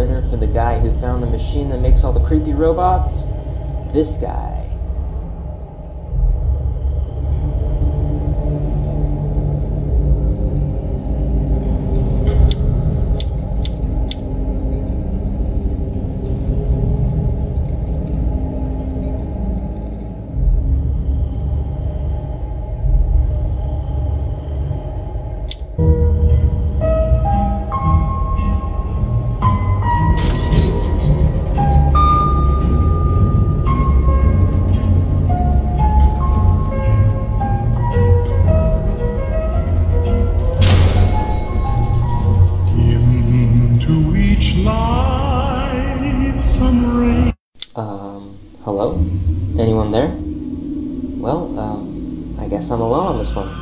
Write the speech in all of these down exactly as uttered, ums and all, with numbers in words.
winner for the guy who found the machine that makes all the creepy robots? This guy. Um, hello? Anyone there? Well, um, I guess I'm alone on this one.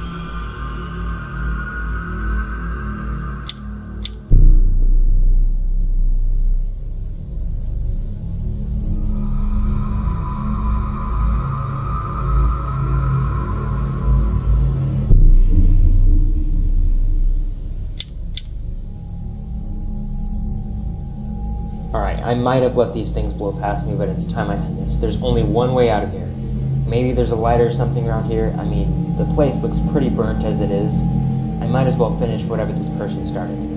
Alright, I might have let these things blow past me, but it's time I end this. There's only one way out of here. Maybe there's a light or something around here. I mean, the place looks pretty burnt as it is. I might as well finish whatever this person started.